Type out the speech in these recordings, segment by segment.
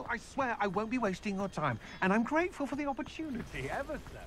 No, I swear I won't be wasting your time, and I'm grateful for the opportunity, ever so.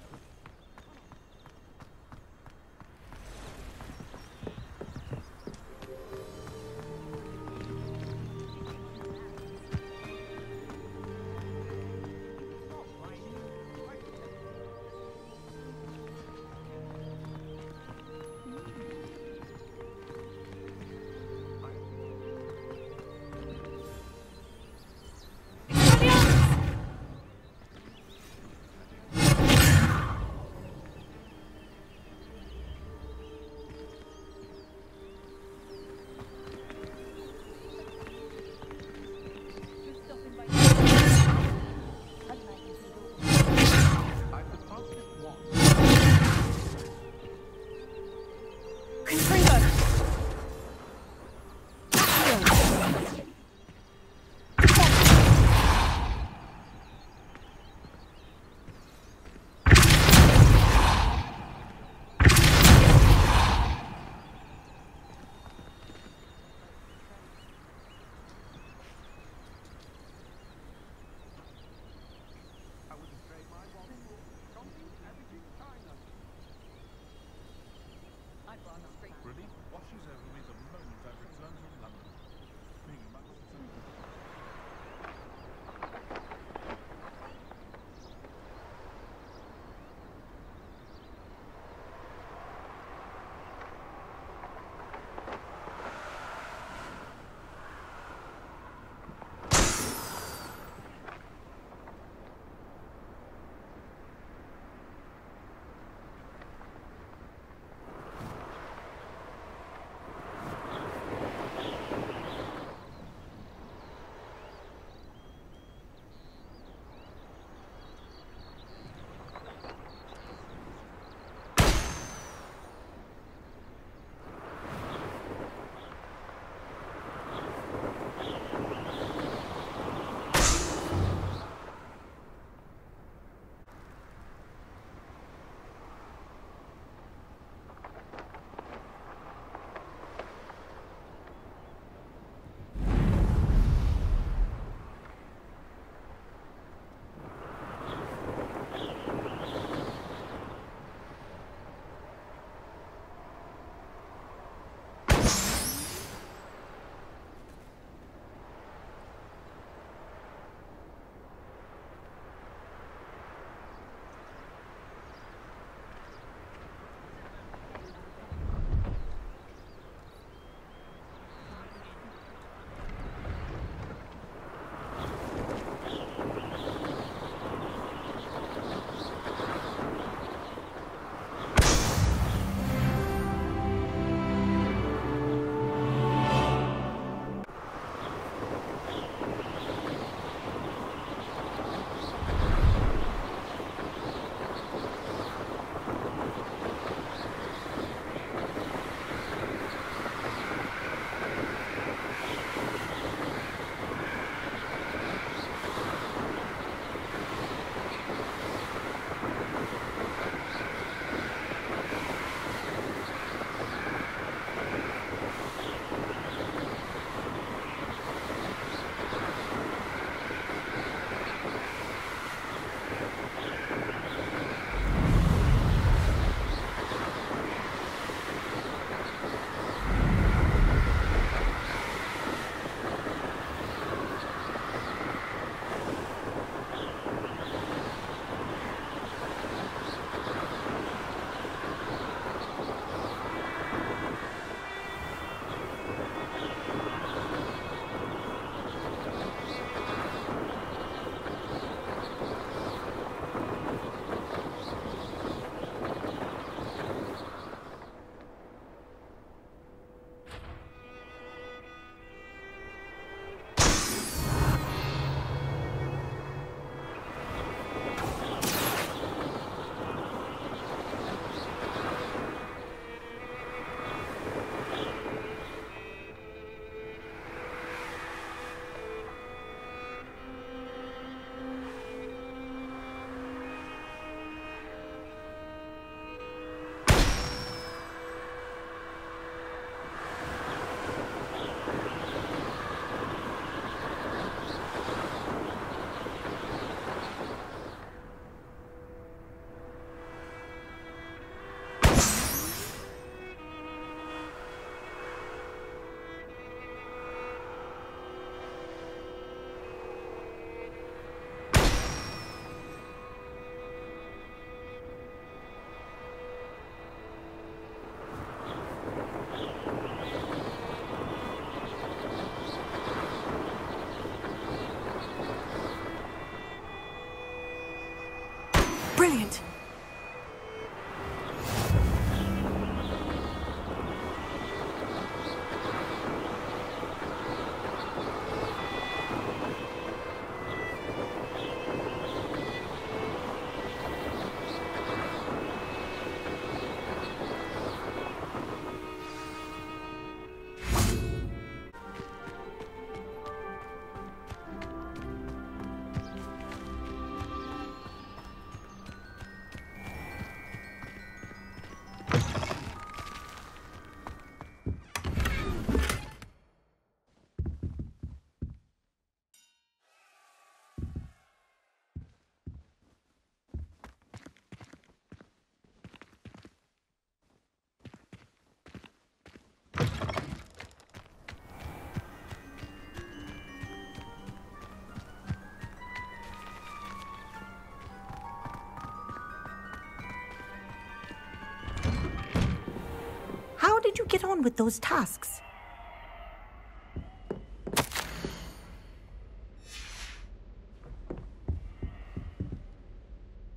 you get on with those tasks?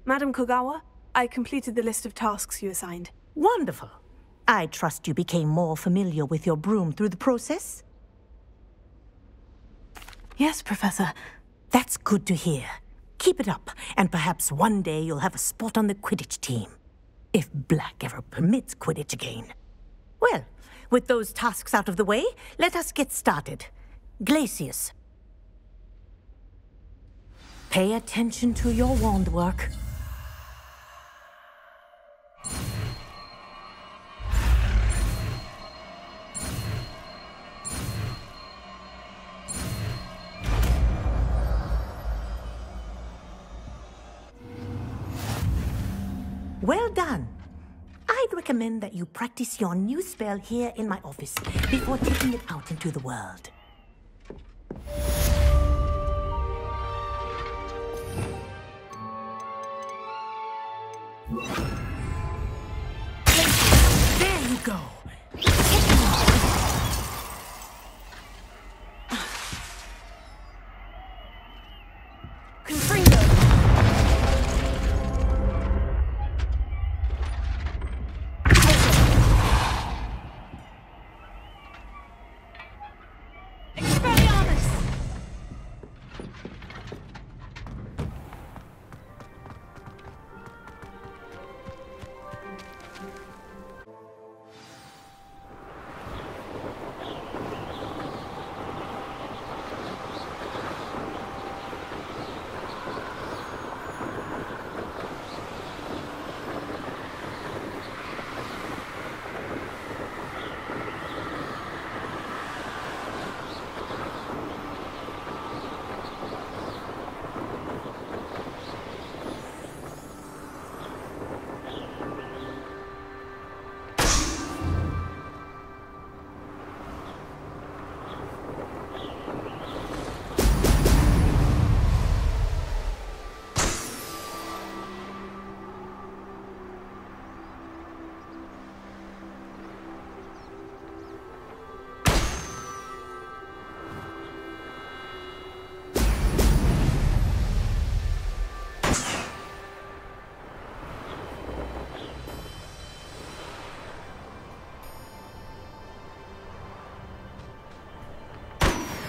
Madam Kogawa, I completed the list of tasks you assigned. Wonderful. I trust you became more familiar with your broom through the process? Yes, Professor. That's good to hear. Keep it up, and perhaps one day you'll have a spot on the Quidditch team. If Black ever permits Quidditch again. Well, with those tasks out of the way, let us get started. Glacius. Pay attention to your wand work. Well done. I'd recommend that you practice your new spell here in my office before taking it out into the world. There you go.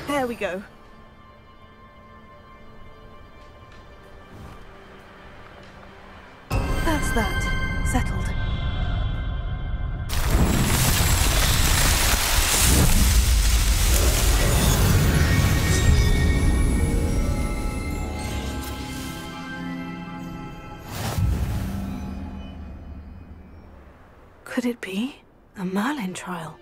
There we go. That's that. Settled. Could it be a Merlin trial?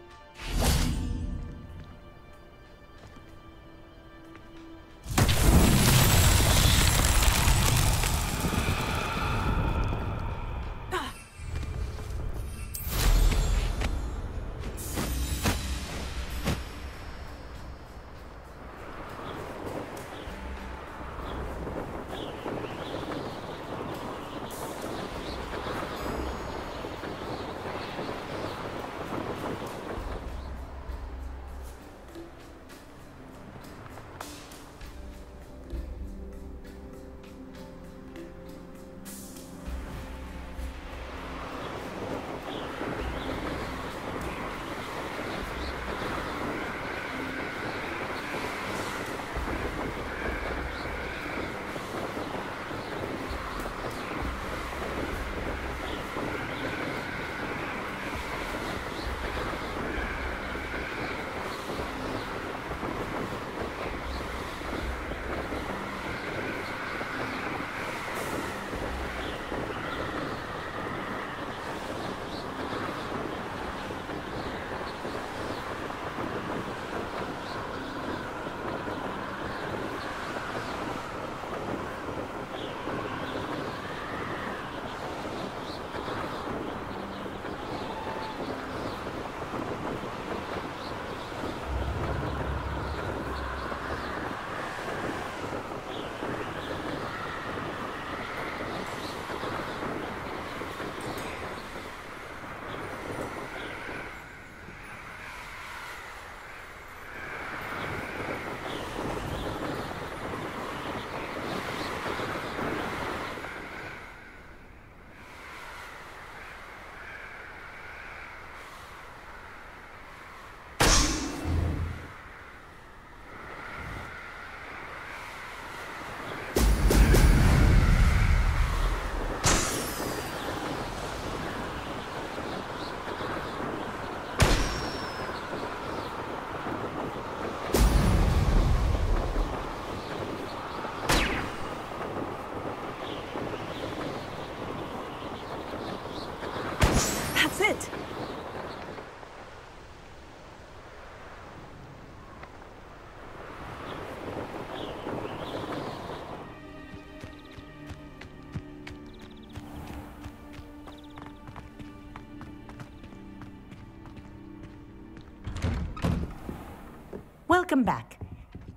Welcome back.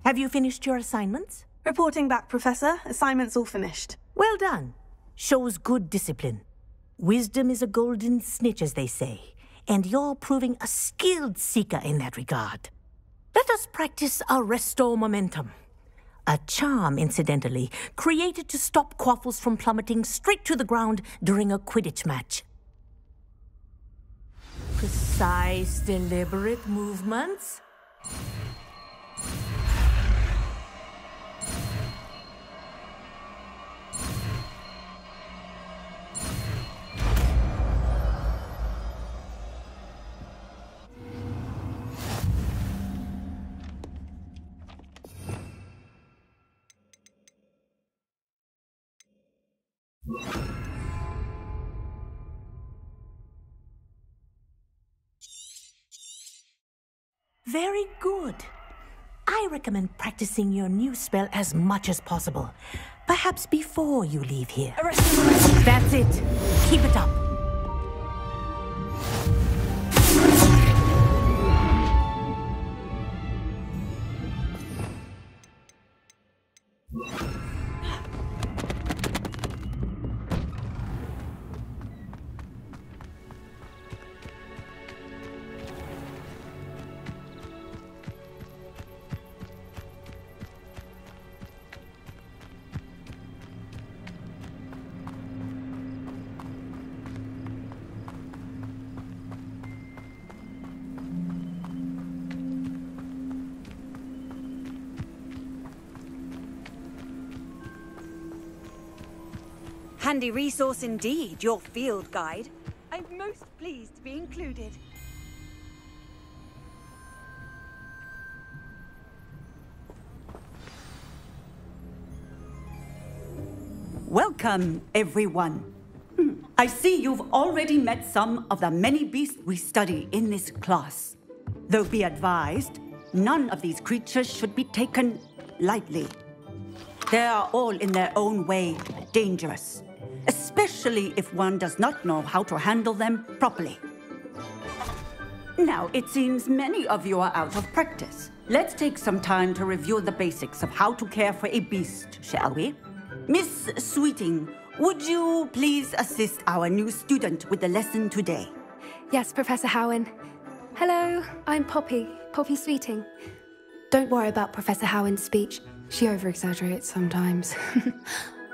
Have you finished your assignments? Reporting back, Professor. Assignments all finished. Well done. Shows good discipline. Wisdom is a golden snitch, as they say, and you're proving a skilled seeker in that regard. Let us practice Arresto Momentum. A charm, incidentally, created to stop quaffles from plummeting straight to the ground during a Quidditch match. Precise, deliberate movements. Very good. I recommend practicing your new spell as much as possible. Perhaps before you leave here. Arrest. That's it. Keep it up. Handy resource indeed, your field guide. I'm most pleased to be included. Welcome, everyone. I see you've already met some of the many beasts we study in this class. Though be advised, none of these creatures should be taken lightly. They are all in their own way dangerous, especially if one does not know how to handle them properly. Now, it seems many of you are out of practice. Let's take some time to review the basics of how to care for a beast, shall we? Miss Sweeting, would you please assist our new student with the lesson today? Yes, Professor Howin. Hello, I'm Poppy Sweeting. Don't worry about Professor Howin's speech. She overexaggerates sometimes.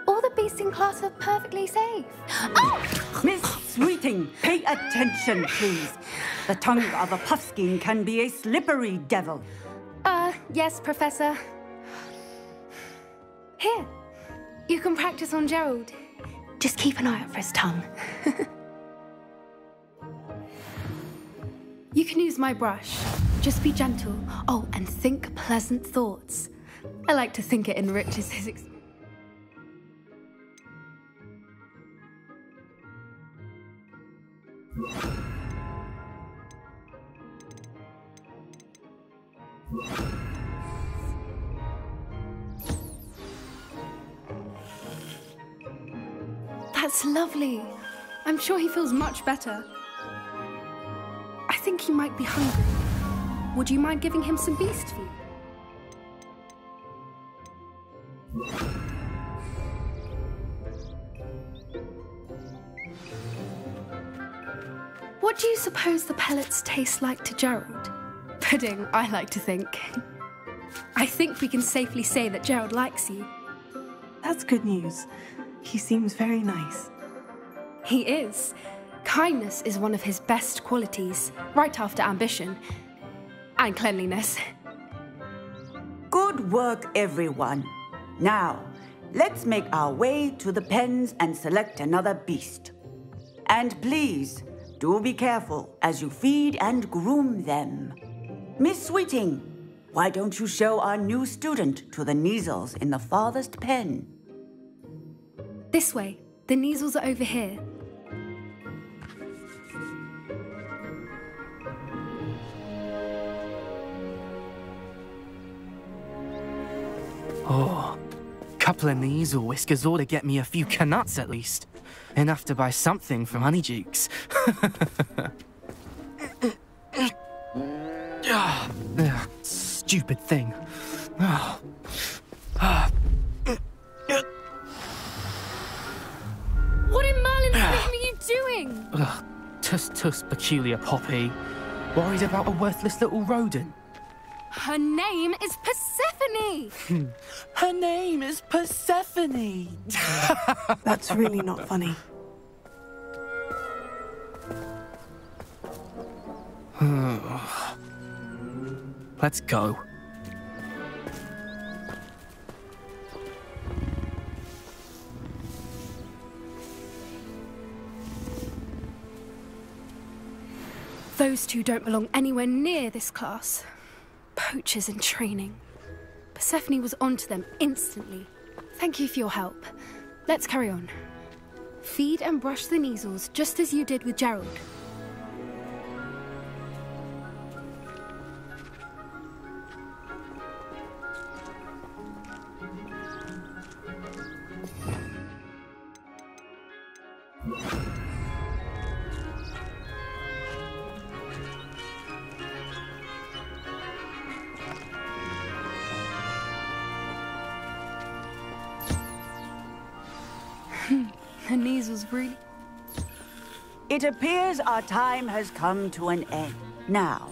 All the beasts in class are perfectly safe. Oh! Miss Sweeting, pay attention, please. The tongue of a puffskin can be a slippery devil. Yes, Professor. Here, you can practice on Gerald. Just keep an eye out for his tongue. You can use my brush. Just be gentle. Oh, and think pleasant thoughts. I like to think it enriches his experience. That's lovely. I'm sure he feels much better. I think he might be hungry. Would you mind giving him some beast food? What do you suppose the pellets taste like to Gerald? Pudding, I like to think. I think we can safely say that Gerald likes you. That's good news. He seems very nice. He is. Kindness is one of his best qualities, right after ambition. And cleanliness. Good work, everyone. Now, let's make our way to the pens and select another beast. And please, do be careful as you feed and groom them. Miss Sweeting, why don't you show our new student to the Neasels in the farthest pen? This way. The Neasels are over here. Oh, couple of Neasel whiskers ought to get me a few canuts at least. Enough to buy something from Honeyjukes. stupid thing. Oh. What in Merlin's name are you doing? Tuss, tuss, peculiar Poppy. Worried about a worthless little rodent. Her name is Persephone. Her name is Persephone. That's really not funny. Let's go. Those two don't belong anywhere near this class. Poachers in training. Persephone was onto them instantly. Thank you for your help. Let's carry on. Feed and brush the Neasels just as you did with Gerald. Her knees was really... It appears our time has come to an end. Now,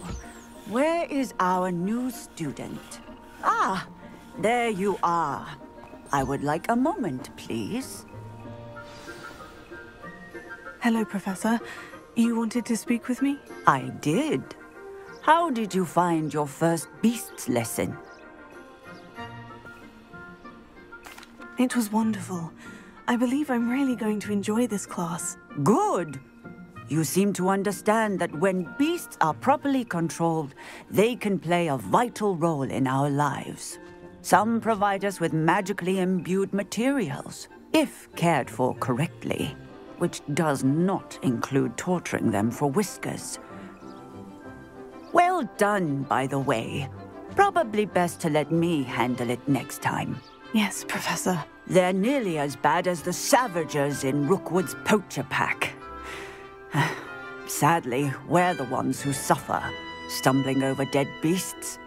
where is our new student? Ah, there you are. I would like a moment, please. Hello, Professor. You wanted to speak with me? I did. How did you find your first beasts lesson? It was wonderful. I believe I'm really going to enjoy this class. Good! You seem to understand that when beasts are properly controlled, they can play a vital role in our lives. Some provide us with magically imbued materials, if cared for correctly, which does not include torturing them for whiskers. Well done, by the way. Probably best to let me handle it next time. Yes, Professor. They're nearly as bad as the Savagers in Rookwood's poacher pack. Sadly, we're the ones who suffer, stumbling over dead beasts.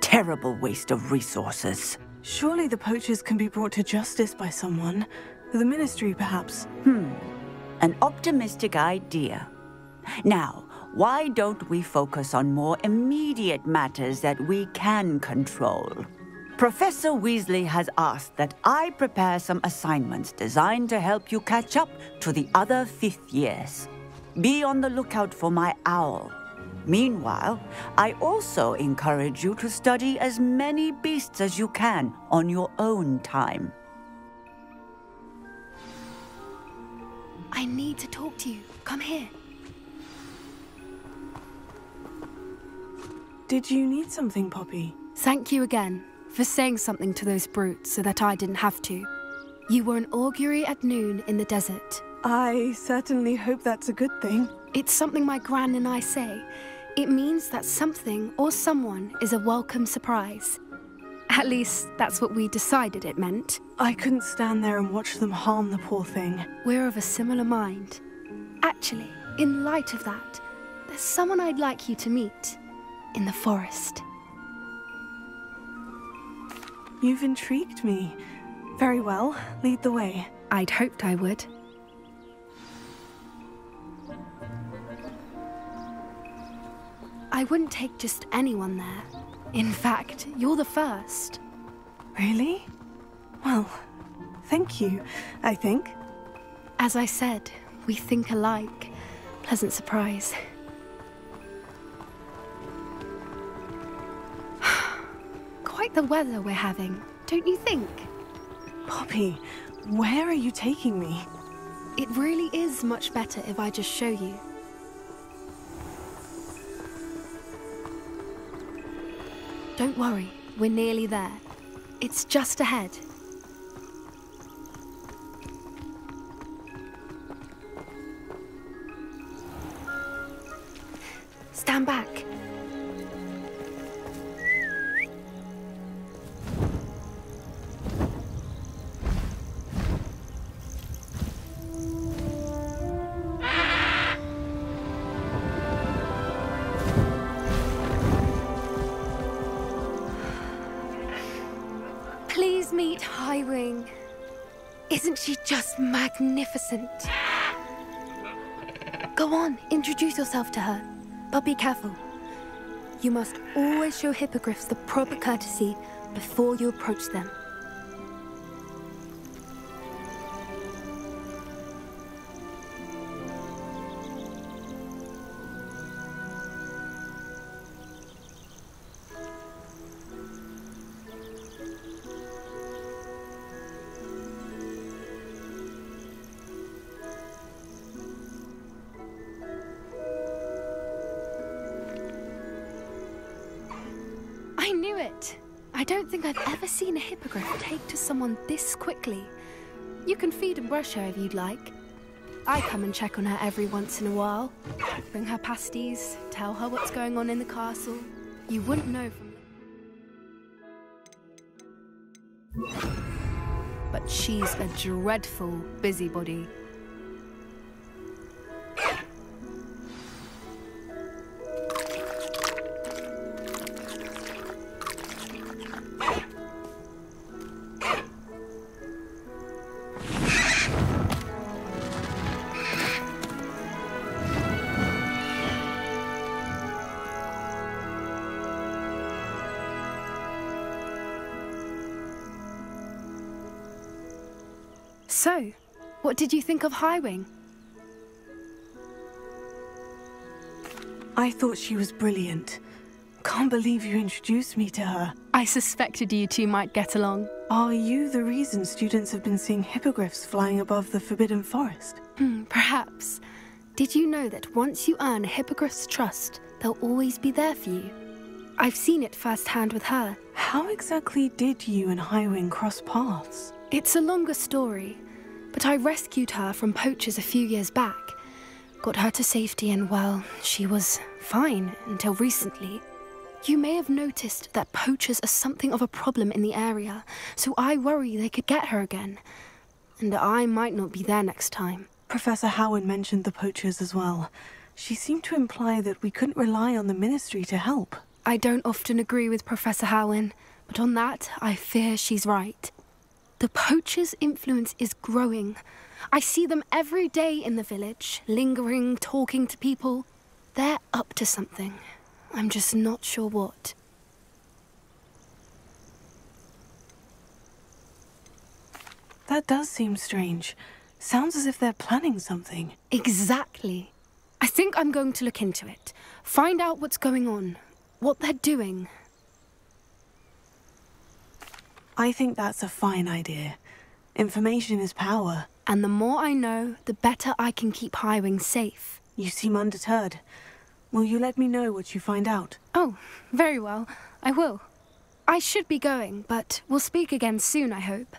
Terrible waste of resources. Surely the poachers can be brought to justice by someone. The Ministry, perhaps. An optimistic idea. Now, why don't we focus on more immediate matters that we can control? Professor Weasley has asked that I prepare some assignments designed to help you catch up to the other fifth years. Be on the lookout for my owl. Meanwhile, I also encourage you to study as many beasts as you can on your own time. I need to talk to you. Come here. Did you need something, Poppy? Thank you again for saying something to those brutes so that I didn't have to. You were an augury at noon in the desert. I certainly hope that's a good thing. It's something my gran and I say. It means that something or someone is a welcome surprise. At least, that's what we decided it meant. I couldn't stand there and watch them harm the poor thing. We're of a similar mind. Actually, in light of that, there's someone I'd like you to meet in the forest. You've intrigued me. Very well, lead the way. I'd hoped I would. I wouldn't take just anyone there. In fact, you're the first. Really? Well, thank you, I think. As I said, we think alike. Pleasant surprise. Quite the weather we're having, don't you think? Poppy, where are you taking me? It really is much better if I just show you. Don't worry, we're nearly there. It's just ahead. Stand back. Highwing. Isn't she just magnificent? Go on, introduce yourself to her. But be careful. You must always show hippogriffs the proper courtesy before you approach them. Seen a hippogriff take to someone this quickly. You can feed and brush her if you'd like. I come and check on her every once in a while. Bring her pasties, tell her what's going on in the castle. You wouldn't know from them. But she's a dreadful busybody. So, what did you think of Highwing? I thought she was brilliant. Can't believe you introduced me to her. I suspected you two might get along. Are you the reason students have been seeing hippogriffs flying above the Forbidden Forest? Perhaps. Did you know that once you earn a hippogriff's trust, they'll always be there for you? I've seen it firsthand with her. How exactly did you and Highwing cross paths? It's a longer story. But I rescued her from poachers a few years back. Got her to safety and, well, she was fine until recently. You may have noticed that poachers are something of a problem in the area, so I worry they could get her again. And I might not be there next time. Professor Howin mentioned the poachers as well. She seemed to imply that we couldn't rely on the ministry to help. I don't often agree with Professor Howin, but on that, I fear she's right. The poachers' influence is growing. I see them every day in the village, lingering, talking to people. They're up to something. I'm just not sure what. That does seem strange. Sounds as if they're planning something. Exactly. I think I'm going to look into it. Find out what's going on, what they're doing. I think that's a fine idea. Information is power. And the more I know, the better I can keep Highwing safe. You seem undeterred. Will you let me know what you find out? Oh, very well. I will. I should be going, but we'll speak again soon, I hope.